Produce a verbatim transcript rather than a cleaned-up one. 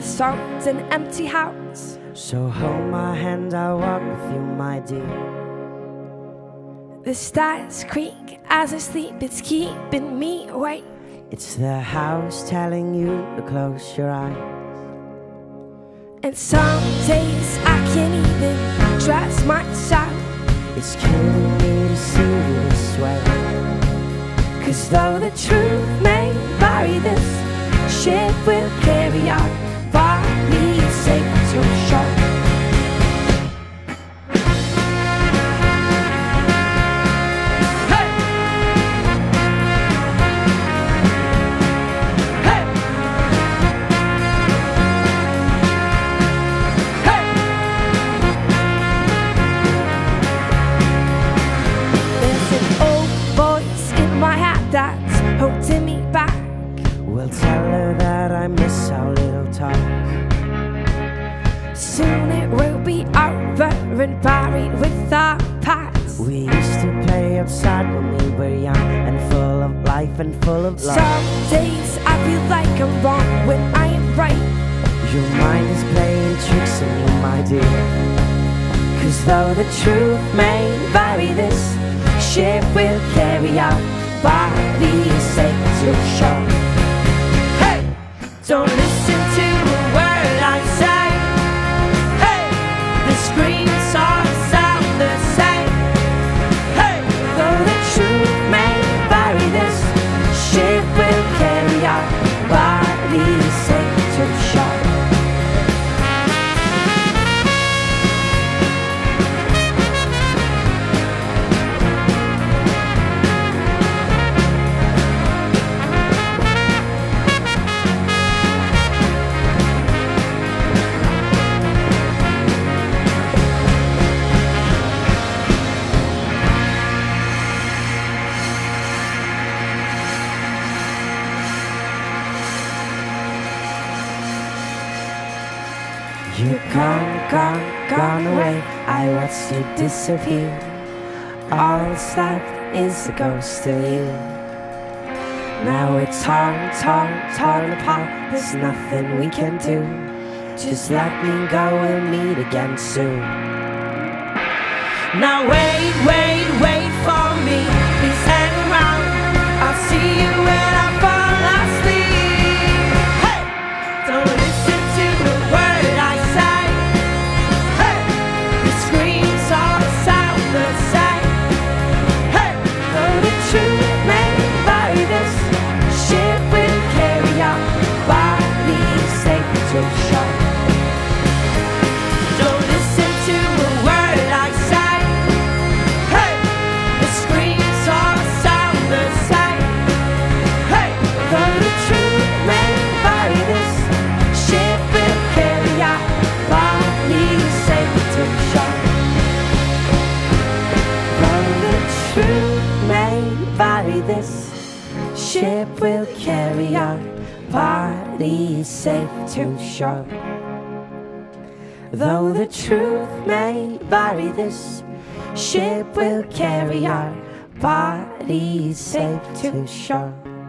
assault an empty house. So hold my hand, I'll walk with you, my dear. The stars creak as I sleep, it's keeping me awake. It's the house telling you to close your eyes. And some days I can't even trust myself. It's killing me to see you this way. Cause though the truth may vary, this ship will carry on. Far me safe to shore. That's holding me back. We'll tell her that I miss our little talk. Soon it will be over and buried with our past. We used to play outside when we were young, and full of life and full of love. Some days I feel like I'm wrong when I am right. Your mind is playing tricks on you, my dear. Cause though the truth may vary, this ship will carry out. Body is safe to show. Hey! Don't listen to a word I say. Hey! The screams all sound the same. Hey! Though the truth may vary, this ship will carry our body is safe to show. You're gone, gone, gone away. I watched you disappear. All that's left is a ghost of you. Now we're torn, torn, torn apart. There's nothing we can do. Just let me go, we'll meet again soon. Now wait, wait, wait for me. Please hang around. I'll see you when I fall asleep. Hey! Don't listen to the word I say. This ship will carry our bodies safe to shore. Though the truth may vary, this ship will carry our bodies safe to shore.